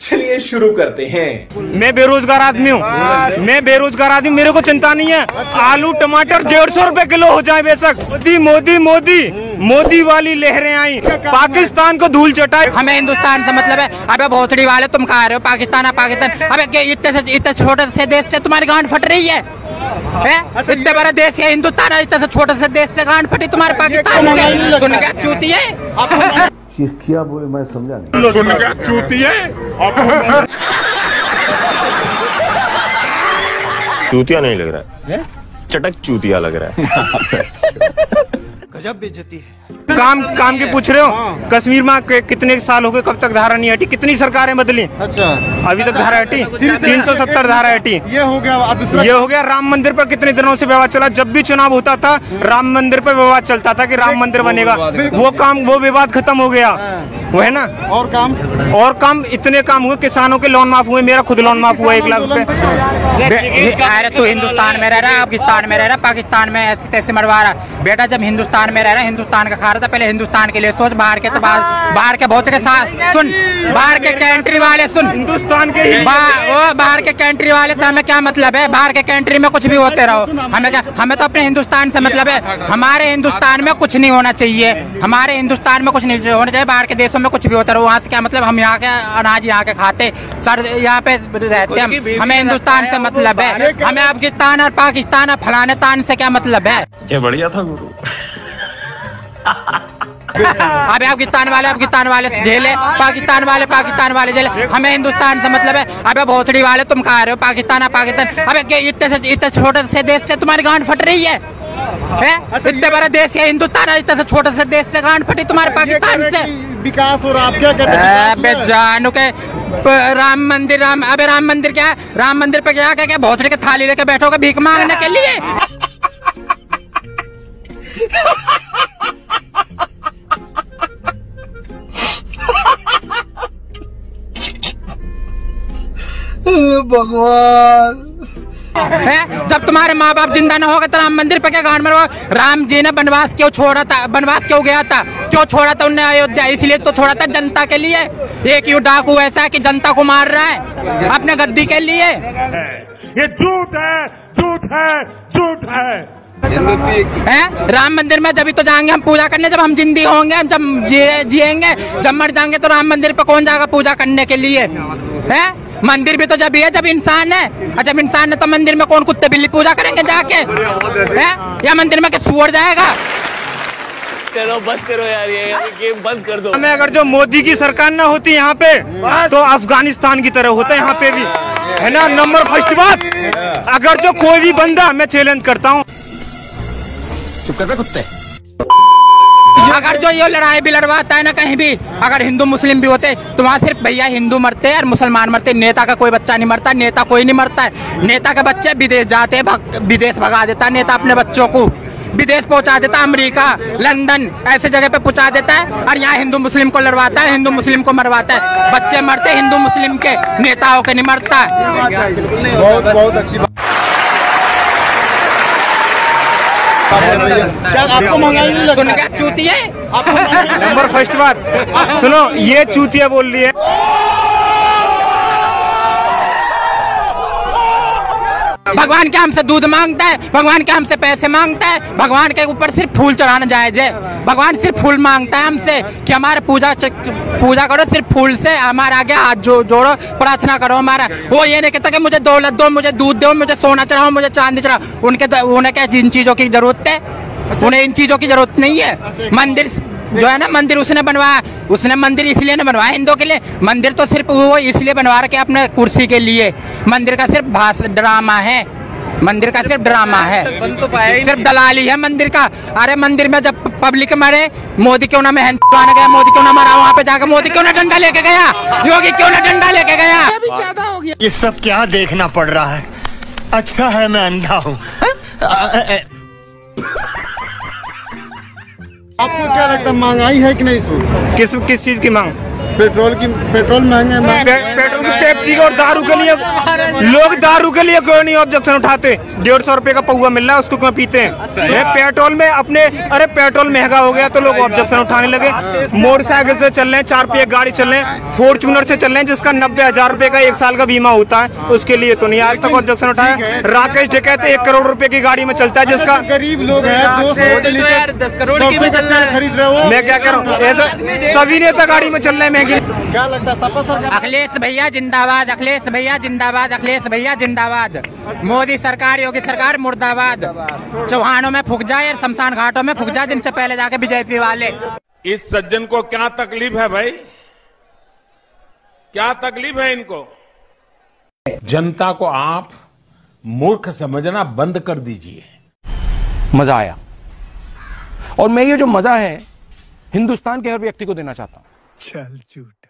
चलिए शुरू करते हैं। मैं बेरोजगार आदमी हूँ, मेरे को चिंता नहीं है। अच्छा। आलू टमाटर 150 रुपए किलो हो जाए बेशक। मोदी वाली लहरें आई, पाकिस्तान को धूल चटाई। हमें हिंदुस्तान से मतलब है। अबे भोसड़ी वाले तुम खा रहे हो पाकिस्तान। अबे इतने छोटे से देश से तुम्हारी गांठ फट रही है। इतने बड़ा देश है हिंदुस्तान, इतने से छोटे से देश से गांठ फटी तुम्हारे पाकिस्तान। सुन क्या चूती है, ये क्या बोले मैं समझा नहीं। सुन क्या चूती है, चूतिया नहीं लग रहा है, चटक चूतिया लग रहा है। गजब बेइज्जती है। काम की पूछ रहे हो। कश्मीर में कितने साल हो गए, कब तक धारा नहीं हटी, कितनी सरकारें बदली। अच्छा, अभी तक धारा हटी 370 धारा हटी। ये हो गया। राम मंदिर पर कितने दिनों से विवाद चला। जब भी चुनाव होता था राम मंदिर पर विवाद चलता था कि राम मंदिर बनेगा। वो विवाद खत्म हो गया, वो है ना। और काम इतने काम हुए। किसानों के लोन माफ हुए, मेरा खुद लोन माफ हुआ 1 लाख रुपए। अरे तू हिंदुस्तान में रह रहा, पाकिस्तान में रह रहा, पाकिस्तान में ऐसे तैसे मरवा रहा। बेटा जब हिंदुस्तान में रह रहा, हिंदुस्तान का खा रहा था, पहले हिंदुस्तान के लिए सोच। बाहर के बहुत के साथ सुन, बाहर के कंट्री वाले सुन, बाहर के कंट्री वाले से हमें क्या मतलब है। बाहर के कंट्री में कुछ भी होते रहो, हमें क्या। हमें तो अपने हिंदुस्तान से मतलब है। हमारे हिंदुस्तान में कुछ नहीं होना चाहिए, हमारे हिंदुस्तान में कुछ नहीं होना चाहिए। बाहर के देशों में कुछ भी होता रहो, वहाँ से क्या मतलब। हम यहाँ के अनाज यहाँ के खाते, सर यहाँ पे रहते हम। हमें हिंदुस्तान से मतलब है। हमें अफगानिस्तान और पाकिस्तान और फलाने तान से क्या मतलब है। क्या बढ़िया था गुरु। अभी अफगानिस्तान वाले झेले, पाकिस्तान वाले झेले। हमें हिंदुस्तान से मतलब है। अबे भोसड़ी वाले तुम खा रहे हो पाकिस्तान। अबे इतने छोटे से देश से तुम्हारी गांठ फट रही है। इतना बड़ा देश है हिंदुस्तान, इतने छोटे से देश से गांठ फटी तुम्हारे पाकिस्तान से। विकास हो रहा, आप क्या कहते हैं। अबे जानू के राम मंदिर क्या है। राम मंदिर पे क्या क्या भोसड़ी के थाली लेके बैठोगे भीख मांगने के लिए। भगवान है, जब तुम्हारे माँ बाप जिंदा न होगा तो राम मंदिर पे क्या गांठ मरवाओ। राम जी ने वनवास क्यों छोड़ा था, वनवास क्यों गया था, क्यों छोड़ा था उन्हें। अयोध्या इसलिए तो छोड़ा था, जनता के लिए। एक यू डाकू ऐसा है कि जनता को मार रहा है अपने गद्दी के लिए। ये झूठ है, झूठ है, झूठ है। राम मंदिर में जब तो जाएंगे हम पूजा करने, जब हम जिंदी होंगे। हम जब जिएंगे, जब मर जाएंगे तो राम मंदिर पे कौन जाएगा पूजा करने के लिए। है मंदिर भी तो जब है जब इंसान है। जब इंसान है तो मंदिर में कौन कुत्ते बिल्ली पूजा करेंगे जाके। है या मंदिर में क्या सुअर जाएगा। चलो बस करो यार, ये गेम बंद कर दो। हमें अगर जो मोदी की सरकार ना होती यहाँ पे तो अफगानिस्तान की तरह होता है यहाँ पे भी, है ना। नंबर फर्स्ट बात, अगर जो कोई भी बंदा, मैं चैलेंज करता हूँ, चुप कर कुत्ते। अगर जो ये लड़ाई भी लड़वाता है ना कहीं भी, अगर हिंदू मुस्लिम भी होते तो वहाँ सिर्फ भैया हिंदू मरते हैं और मुसलमान मरते। नेता का कोई बच्चा नहीं मरता, नेता कोई नहीं मरता है। नेता के बच्चे विदेश जाते, विदेश भगा देता नेता अपने बच्चों को। विदेश पहुंचा देता, अमेरिका, लंदन ऐसे जगह पे पहुंचा देता है। और यहाँ हिंदू मुस्लिम को लड़वाता है, हिंदू मुस्लिम को मरवाता है। बच्चे मरते हिंदू मुस्लिम के, नेता होकर नहीं मरता। बहुत अच्छी बात। आपको मंगाई सुन क्या चूती है। नंबर फर्स्ट बात सुनो, ये चूतिया बोल रही है। भगवान क्या हमसे दूध मांगता है, भगवान क्या हमसे पैसे मांगता है। भगवान के ऊपर सिर्फ फूल चढ़ाना जायज है। भगवान सिर्फ फूल मांगता है हमसे कि हमारे पूजा करो सिर्फ फूल से, हमारे आगे हाथ जोड़ो, प्रार्थना करो हमारा। वो ये नहीं कहता कि मुझे दौलत दो, मुझे दूध दो, मुझे सोना चढ़ाओ, मुझे चांदी चढ़ाओ। उन्हें क्या जिन चीजों की जरूरत है, उन्हें इन चीजों की जरूरत नहीं है। मंदिर जो है ना, मंदिर उसने बनवाया, उसने मंदिर इसलिए ना बनवाया हिंदुओं के लिए। मंदिर तो सिर्फ वो इसलिए बनवा रखे अपने कुर्सी के लिए। मंदिर का सिर्फ ड्रामा है, मंदिर का सिर्फ ड्रामा है, सिर्फ दलाली है मंदिर का। अरे मंदिर में जब पब्लिक मरे, मोदी क्यों ना मेहनत गया, मोदी क्यों ना मरा वहाँ पे जाकर, मोदी क्यों ना डंडा लेके गया, योगी क्यों ना डंडा लेके गया। ये सब क्या देखना पड़ रहा है। अच्छा है मैं अंधा हूँ। आपको क्या लगता है, मांग आई है कि नहीं? किस चीज की मांग पेट्रोल महंगे पेट्रोल पेप्सी और दारू के लिए लोग दारू के लिए क्यों नहीं ऑब्जेक्शन उठाते? 150 रुपए का पौवा मिल रहा है, उसको क्यों पीते हैं? पेट्रोल में अपने अरे पेट्रोल महंगा हो गया तो लोग ऑब्जेक्शन उठाने लगे। मोटरसाइकिल से चल रहे हैं, 4 पहिया गाड़ी चल रहे हैं, फॉर्च्यूनर से चल रहे हैं जिसका 90,000 रुपए का 1 साल का बीमा होता है, उसके लिए तो नहीं आज तक ऑब्जेक्शन उठाया। राकेश जी कहते 1 करोड़ रुपए की गाड़ी में चलता है जिसका गरीब लोग है 10 करोड़ में चल रहा है, खरीद रहे हो। मैं क्या कह रहा हूँ सभी नेता गाड़ी में चल रहे हैं महंगी। क्या लगता है सपा सरकार? अखिलेश भैया जिंदाबाद, अखिलेश भैया जिंदाबाद, अखिलेश भैया जिंदाबाद। मोदी सरकार योगी सरकार मुर्दाबाद। चौहानों में फूक जाए, शमशान घाटों में फूक जाए जिनसे पहले जाके बीजेपी वाले। इस सज्जन को क्या तकलीफ है भाई, क्या तकलीफ है इनको? जनता को आप मूर्ख समझना बंद कर दीजिए। मजा आया और मैं ये जो मजा है हिंदुस्तान के हर व्यक्ति को देना चाहता हूं। चल झूठ।